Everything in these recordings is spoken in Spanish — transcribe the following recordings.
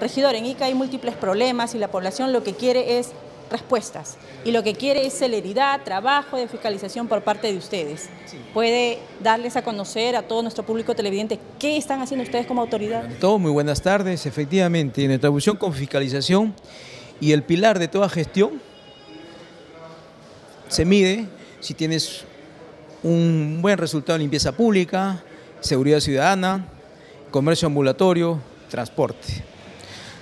Regidor, en ICA hay múltiples problemas y la población lo que quiere es respuestas. Y lo que quiere es celeridad, trabajo de fiscalización por parte de ustedes. ¿Puede darles a conocer a todo nuestro público televidente qué están haciendo ustedes como autoridad? Todo, muy buenas tardes. Efectivamente, nuestra evolución con fiscalización y el pilar de toda gestión se mide si tienes un buen resultado en limpieza pública, seguridad ciudadana, comercio ambulatorio, transporte.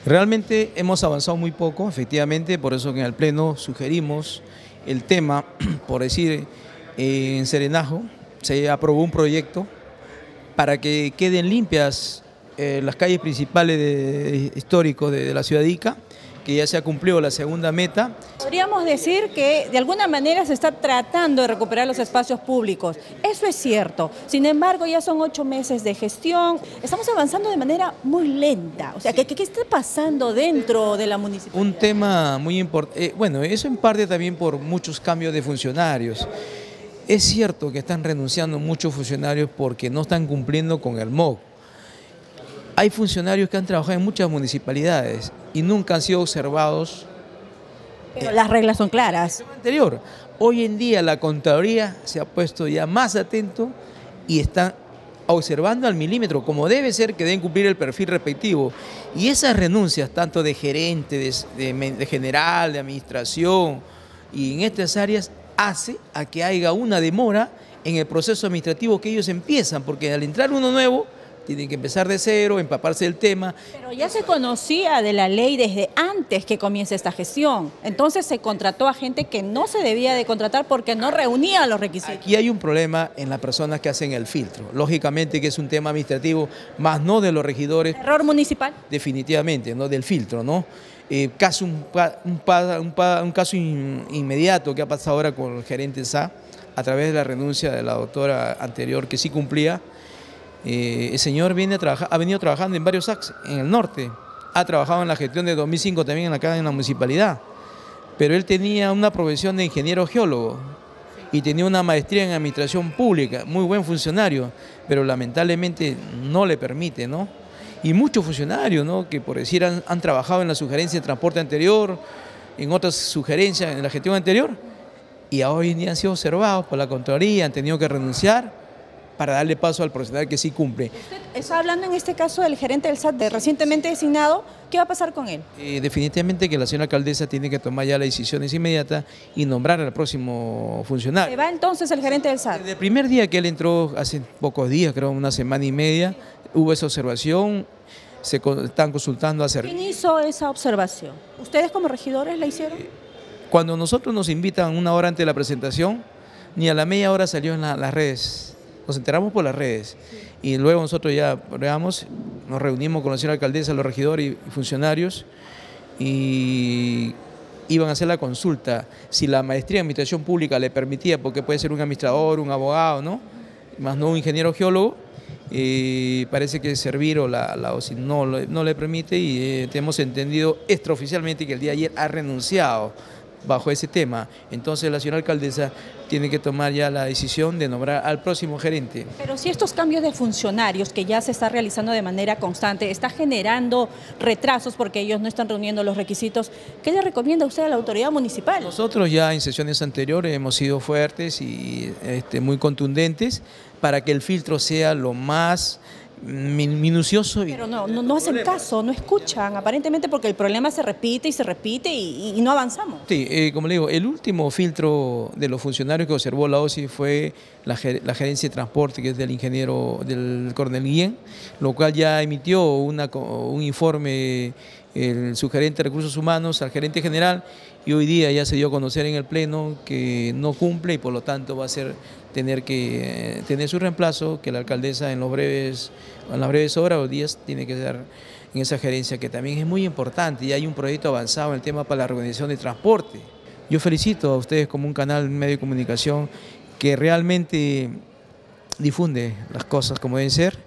Realmente hemos avanzado muy poco, efectivamente, por eso que en el Pleno sugerimos el tema, por decir, en Serenazgo se aprobó un proyecto para que queden limpias las calles principales históricas de la ciudad de Ica, que ya se ha cumplido la segunda meta. Podríamos decir que de alguna manera se está tratando de recuperar los espacios públicos, eso es cierto, sin embargo ya son 8 meses de gestión, estamos avanzando de manera muy lenta, o sea, ¿qué está pasando dentro de la municipalidad? Un tema muy importante, bueno, eso en parte también por muchos cambios de funcionarios. Es cierto que están renunciando muchos funcionarios porque no están cumpliendo con el MOC. Hay funcionarios que han trabajado en muchas municipalidades y nunca han sido observados. Pero las reglas son claras. Anterior. Hoy en día la Contraloría se ha puesto ya más atento y está observando al milímetro, como debe ser, que deben cumplir el perfil respectivo. Y esas renuncias, tanto de gerente, de general, de administración, y en estas áreas, hace a que haya una demora en el proceso administrativo que ellos empiezan, porque al entrar uno nuevo, tienen que empezar de cero, empaparse del tema. Pero ya se conocía de la ley desde antes que comience esta gestión. Entonces se contrató a gente que no se debía de contratar porque no reunía los requisitos. Aquí hay un problema en las personas que hacen el filtro. Lógicamente que es un tema administrativo, más no de los regidores. ¿Error municipal? Definitivamente, no del filtro, ¿no? Casi un caso inmediato que ha pasado ahora con el gerente SAT, a través de la renuncia de la doctora anterior que sí cumplía. El señor ha venido trabajando en varios SACs en el norte, ha trabajado en la gestión de 2005 también acá en la municipalidad, pero él tenía una profesión de ingeniero geólogo y tenía una maestría en administración pública, muy buen funcionario, pero lamentablemente no le permite, ¿no? Y muchos funcionarios, ¿no?, que por decir han trabajado en la sugerencia de transporte anterior, en otras sugerencias en la gestión anterior, y hoy en día han sido observados por la Contraloría, han tenido que renunciar para darle paso al profesional que sí cumple. Usted está hablando en este caso del gerente del SAT, de recientemente designado. ¿Qué va a pasar con él? Definitivamente que la señora alcaldesa tiene que tomar ya las decisiones inmediatas y nombrar al próximo funcionario. ¿Se va entonces el gerente del SAT? Desde el primer día que él entró, hace pocos días, creo una semana y media, hubo esa observación, están consultando a servicio. ¿Quién hizo esa observación? ¿Ustedes como regidores la hicieron? Cuando nosotros nos invitan una hora antes de la presentación, ni a la media hora salió en las redes. Nos enteramos por las redes y luego nosotros ya veamos, nos reunimos con la señora alcaldesa, los regidores y funcionarios y iban a hacer la consulta. Si la maestría en administración pública le permitía, porque puede ser un administrador, un abogado, ¿no?, más no un ingeniero geólogo, parece que servir o la OSI no le permite y hemos entendido extraoficialmente que el día de ayer ha renunciado bajo ese tema. Entonces la señora alcaldesa tiene que tomar ya la decisión de nombrar al próximo gerente. Pero si estos cambios de funcionarios que ya se está realizando de manera constante está generando retrasos porque ellos no están reuniendo los requisitos, ¿qué le recomienda usted a la autoridad municipal? Nosotros ya en sesiones anteriores hemos sido fuertes y muy contundentes para que el filtro sea lo más minucioso. Pero no hacen caso, no escuchan, aparentemente, porque el problema se repite y no avanzamos. Sí, como le digo, el último filtro de los funcionarios que observó la OSI fue la gerencia de transporte, que es del ingeniero del coronel Guillén, lo cual ya emitió un informe el subgerente de recursos humanos al gerente general, y hoy día ya se dio a conocer en el Pleno que no cumple y por lo tanto va a ser tener que tener su reemplazo, que la alcaldesa en las breves horas o días tiene que dar en esa gerencia, que también es muy importante y hay un proyecto avanzado en el tema para la organización de transporte. Yo felicito a ustedes como un canal medio de comunicación que realmente difunde las cosas como deben ser